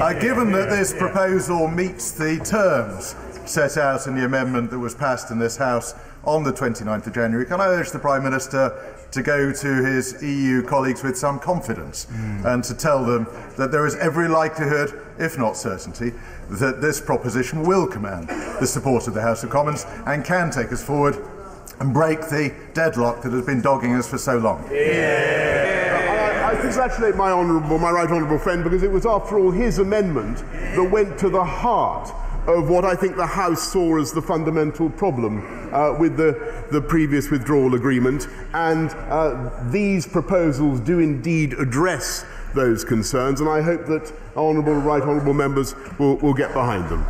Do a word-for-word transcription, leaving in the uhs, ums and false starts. Uh, given that this proposal meets the terms set out in the amendment that was passed in this House on the twenty-ninth of January, can I urge the Prime Minister to go to his E U colleagues with some confidence mm. and to tell them that there is every likelihood, if not certainty, that this proposition will command the support of the House of Commons and can take us forward and break the deadlock that has been dogging us for so long? Yeah. I congratulate my, honourable, my right honourable friend, because it was, after all, his amendment that went to the heart of what I think the House saw as the fundamental problem uh, with the, the previous withdrawal agreement, and uh, these proposals do indeed address those concerns, and I hope that honourable, right honourable members will, will get behind them.